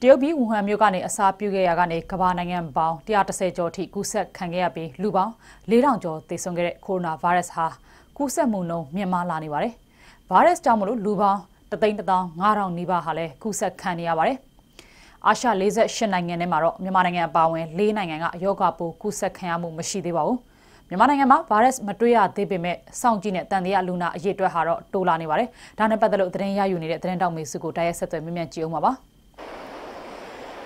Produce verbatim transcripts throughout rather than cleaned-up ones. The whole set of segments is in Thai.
เดี๋ยวบีอุ้มมีการอาสาพิเกย์การขบานเงียบบ่าวที่อาจจะเสียจอที่กุศลขังเงียบไปลูบ่าวเลี้ยงจอที่ส่งเกล็ดโคโรนาไวรัสฮะกุศลมุนน์มีมาลานิวาร์ไวรัสจามุลุลูบ่าวตั้งแต่ตั้งงารังนิบาฮะเลกุศลขังเงียบวาร์อาชาเลเซชนังเงียบมาร์มีมาเงียบบ่าวเลี้ยงเงียบโยกาปูกุศลขังยามุมัชชีดีบ่าวมีมาเงียบมาไวรัสมาตุยาเดบิเมส่งจีเนตันเดียลูน่าเยตัวฮาร์โตลานิวาร์ด้านในปัตตาลุตเรียนยาอยู่นี่เตรียนดาวมิสุกุไดเอสตัวมีเมียนจีอุมาบ่า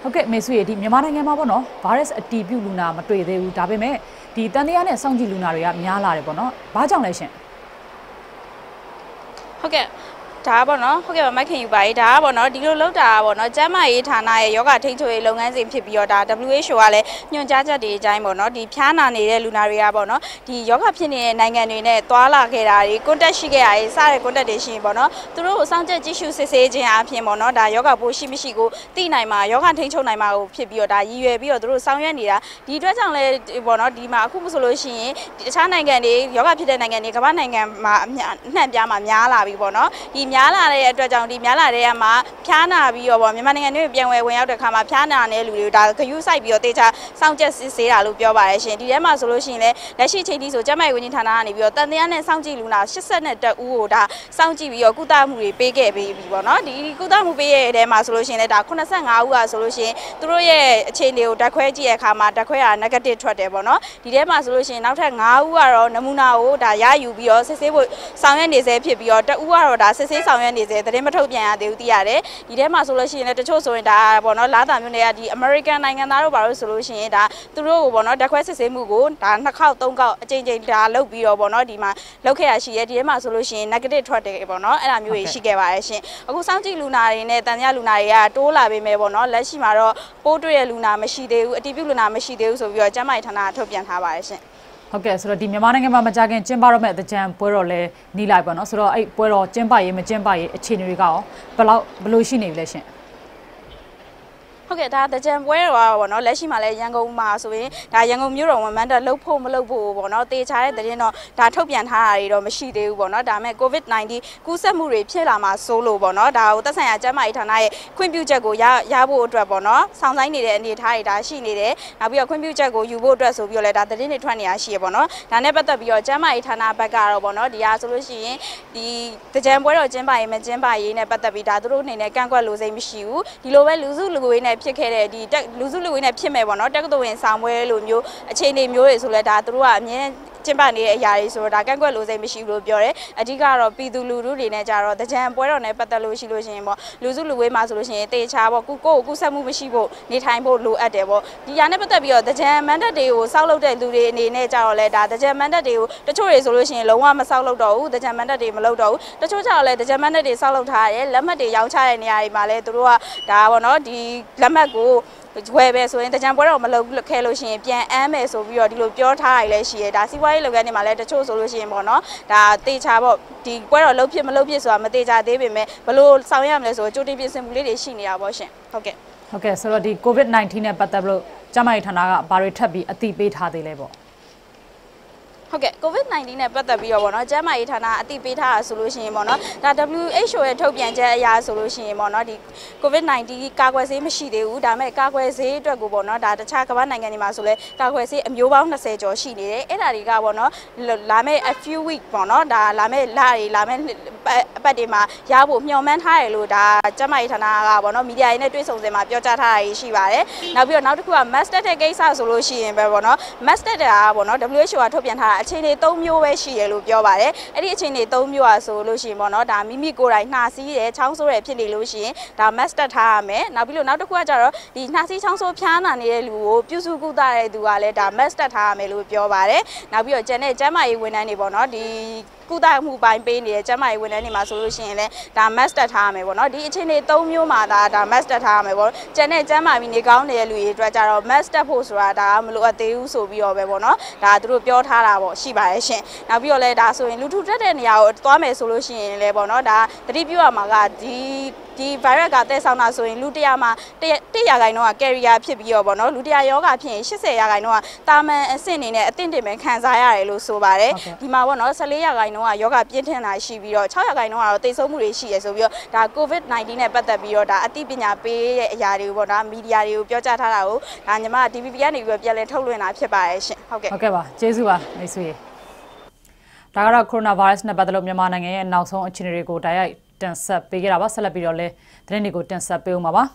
โอเคเมื่อสุดที่มีมาเงียบมาบ่เนาะไวรัสทีบิวลูน่ามาตุยเดวูดับเบเมที่ตันเดียเนี่ยส่งจีลูน่าเรียมีอาลาเรบ่เนาะบ้าจังเลยเช่นโอเคถ้าบ่เนาะโอเคแบบไม่เคยอยู่ไปถ้าบ่เนาะดีโลเลิกถ้าบ่เนาะจ้ามาอีฐานะยกกระถิ่นช่วยโรงงานสิ่งผิดไปอ่ะถ้า ดับเบิลยู เอช โอ ก็เลยหนุนจ้าจัดดีใจบ่เนาะดีพ้านาเนี่ยลูน่าเรียบ่เนาะดียกกระถิ่นเนี่ยในงานเนี่ยตั้วละเกดาดีคอนแทคชิเกอไอ้สายคอนแทคเดชิบ่เนาะตัวเราสร้างจะจิชูเซเซจีนอาผิดบ่เนาะถ้ายกกระผู้ชิไม่ชิกูตีไหนมายกกระถิ่นช่วยไหนมาก็ผิดไปอ่ะถ้ายีเว่ไปอ่ะตัวเราสร้างยันนี่ละดีด้วยจังเลยบ่เนาะดีมาคู่ผสมเลยชิช้าในงานเนี่ยยกกระผิดในงานเนี่ยก็ว่าในงานมาเนี่ยเนี่ยมาเนี่ยละบีบ่เนาะดีมีอะไรอะไรตัวจังดีมีอะไรอะไรมาพิจารณาบีบอมีมันยังไงนี่เบียงเวงเอาเด็กข้ามาพิจารณาเนี่ยลูกๆได้ก็ยุ่งใส่บีบแต่จะสร้างเจตเสียหลุดเบียบไปเช่นที่เรื่องมาสุรุชินเลยและสิ่งที่ดีสุดจะไม่ควรที่ทำนี่บีบแต่เนี่ยเนี่ยสร้างจีลูน่าชิสันเนี่ยจะอู้ได้สร้างจีบีบกูตามูรีเปเกบีบเนาะดีกูตามูเปเกเรื่องมาสุรุชินเลยแต่คนนั้นสั่งเอาว่าสุรุชินตัวเย่เช่นเดียวตะคุยจีข้ามาตะคุยนักเตะชดเดียบเนาะดีเรื่องมาสุรุชินเอาแต่เอาว่าเราหนุ่มน้าโอ้ได้ย้ายอยู่บีบเสียเสียบุสร้างเนี่ยเสียบีบแต่อู้ว่าเราได้เสียสองยันดีเจแต่เรื่องมาทุกอย่างเดี๋ยวตีอะไรดีเรื่องมาสุรุชินเนี่ยจะช่วยส่วนได้บอลน้อยล้านตามอยู่ในอดีตอเมริกันในงานนั้นเราบารุสุรุชินได้ตัวเราบอลน้อยได้คุยเสียงมือกูแต่ถ้าเข้าตรงก็จริงจริงได้เราบีบบอลน้อยดีมาเราแค่อาชีพดีเรื่องมาสุรุชินนักเตะทวดเด็กบอลน้อยเราอยู่อาชีพเก็บไว้เช่นกูสร้างจีลูน่าเนี่ยแต่เนี่ยลูน่าเนี่ยตัวเราเป็นแม่บอลน้อยและชิมาเราโปรตุเกสลูน่าไม่ชีเดียวอดีตลูน่าไม่ชีเดียวส่วนใหญ่จะไม่ทำงานทุกอย่างหาไว้เช่นโอเคสุดที่มีมาเนี่ยมาจากกันเช่นบารมีแต่เช่นป่วยเราเลยนี่ไล่บ้านเนาะสุดไอ้ป่วยเราเช่นไปยังไม่เช่นไปเช่นนี้ก็เปล่าบลูชินนี่เลยเช่นโอเคถ้าแต่เช่นป่วยเราบ้านเนาะแล้วชิมาเลยยังก็มาส่วนถ้ายังก็มีเราเหมือนมันจะเลิกพูดมาเลิกบูบ้านเนาะตีใช้แต่เนี่ยเนาะถ้าทุกอย่างหายเราไม่ชีเดียวบ้านเนาะถ้าแม้โควิดสิบเก้า กูเสมือนเพี้ยละมาโซโล่บ้านเนาะถ้าอุตส่าห์จะมาอีกทางไหนคุณพิวเจ้ากูยาวยาวบูดบ้านเนาะสองสายนี่เดี๋ยวนี่ถ้าได้ชินี่เดี๋ยวนะพี่คุณพิวเจ้ากูอยู่บูดด้วยส่วนพี่เลยถ้าแต่เนี่ยทวนเนี่ยชีบ้านเนาะถ้าเนี่ยประตูพี่จะมาอีกทางหน้าประการบ้านเนาะดีอาสุรุชินดีแต่เช่นป่วยเราเช่นไปไม่เช่นไปเนี่ยประตูพี่ถ้าตัวเนี่ยเนี่ยการกว่ารู้ใจไม่ชิวดีโลเวลูซูลูกูเนี่ยพี่แค่เดียวลูซูลูเนี่ยพี่แม่บ้านเนาะแต่ก็ตัวเองสามวัยลูมิวเช่นเนี่ยมิวเลยสุดเลยถ้าตัวเนี่ยเช่นไปเนี่ยยาสุดถ้าการกว่ารู้ใจไม่ชิวลูพี่เลยอธิการเราพี่ดูลูรูเนี่ยจ้าเราแต่เช่นป่วยเราเนี่ยประตูลูชิลูชินบ้านลูซูลูมาสุรุชินเตชาบ้านกูโก้กูสมุไม่ชิบ้านในไทยบ้านลูอัดเดียวบ้านดีอาเนี่ยประตูพี่แต่เช่นมันได้เดียวสาวเราได้ดูเนี่ยจ้าเราเลยถ้าแต่เช่นมันได้เดียวแต่ช่วยสุรุชินเราว่ามาสาวเราดูแต่เช่นมันได้เดียวมาเราดูแต่ช่วยจ้าเลยแต่เช่นมันได้เดียวสาวเราทายแล้วมันเดียวยาวใช่เนี่ยมาเลยตัวดาวเนาะดีแล้วแม่กูเว้ยไปส่วนแต่จำว่าเรามาเราแค่เราเชียร์เพียงแอมเบสโซบิโอที่เราเพียวไทยเลยเชียร์ดาซิไว้เราแกนี่มาเลยจะช่วยโซลูชันบอกเนาะดาตีชาบอกที่ว่าเราเล่าเพียงมาเล่าเพียงส่วนมาตีชาเด็กเป็นไหมมาลูสาวย่ามเลยส่วนจุดที่เป็นสมุนไพรเด็กชินเนี่ยบอกเช่นโอเคโอเคสำหรับที่โควิดสิบเก้า เนี่ยปัจจุบันจะไม่ทำอะไรบาริทับบีอติเปิดหาได้เลยบอกโอเคโควิดสิบเก้า เนี่ยปัจจุบันบอกเนาะจะไม่ทำอะไรอติเปิดหาโซลูชันบอกเนาะดา ดับเบิลยู เอช โอ เนี่ยทบเพียงจะยาโซลูชันบอกเนาะที่โควิดสิบเก้า ก้าวไปสิไม่ชีเดียวดาไม่ก้าวไปสิตัวกูบอกเนาะดาจะชากับว่าในงานนี้มาสุดเลยก้าวไปสิมีบ้างนะเสียจอชีนี่เลยเอลาริก้าบอกเนาะลาไม่ a few week บอกเนาะดาลาไม่ลาริลาไม่ประเดี๋ยวมายาบุมยาวแม่ไทยลูดาจะไม่ธนาก้าบอกเนาะมีเดียเนี่ยด้วยส่งเสมาเปียวจ้าไทยชีวะเลยนับวันนั้นทุกคนมาสเตอร์เทคไอซ่าสุรุชีเนี่ยบอกเนาะมาสเตอร์เดาบอกเนาะ ดับเบิลยู เอช โอ ทบยันทาเชนี่ต้มยูเวชีลูเปียวไปเลยไอ้ที่เชนี่ต้มยูอ่ะสุรุชีบอกเนาะดามิมิโกไรนาซีเลยช่างสุริยพินิลูชีดามาสเตอร์ทาเมนับวันนั้นทุกคนจะรู้ดีนาซีช่างสุริยพินาเนี่ยลูพิสุกุตาเลยดูอะไรดามาสเตอร์ทาเมลูเปียวไปเลยนับวันเจนี่จะไม่เว้นนี่บอกเนาะดีกูได้หมู่บ้านเป็นเนี่ยจะไม่เว้นนี่มาสุรุชินเลยดามัสต์ทำไหมวะเนาะดีเช่นนี้ต้องมีมาดาดามัสต์ทำไหมวะเช่นนี้จะมาวินิจการเนี่ยลุยตัวจะเรามัสต์พูดสุราดามลูกเตี้ยอุสุบิโอไปวะเนาะดาตัวเปียวท่าเราชิบะเช่นนับวิโอเลยดาส่วนลูกทุเรศเนี่ยตัวแม่สุรุชินเลยวะเนาะดาตรีบิวมาการดี ดีไวรัสก็เตะสาวน่าส่วนลูกที่ยามาเตะเตะยังไงเนาะแคริอาพี่บีบบ่เนาะลูกที่ยายก็เพียงชิเสยังไงเนาะตามเส้นนี้เนี่ยติดเด็กมันขันใจอะไรลูกสบายเลยดีมาบ่เนาะเสลียังไงเนาะยกกับเพียงเท่านั้นชีวิตเราชอบยังไงเนาะเราเตะสมุนไพรชีวิตเราแต่โควิดสิบเก้าเนี่ยปัตตานีเราแต่อธิบดีเนี่ยไปยาเร็วบ่เนาะมียาเร็วเยอะจัดท่าเราอันนี้มาทีวีเนี่ยอยู่แบบยังเล่นเท่าเลยนะพี่บ่ายใช่โอเคโอเคบ่เจสุบ่ไม่สุยถ้าเราโควิดสิบเก้าเนี่ยปัตตานีมีมาหนังเงี้ยน่าสงสารชินเรโกตายตันสับไปกี่รอบสับไปเรื่อยๆแต่นี่ก็ตันสับไปออกมาบ้าง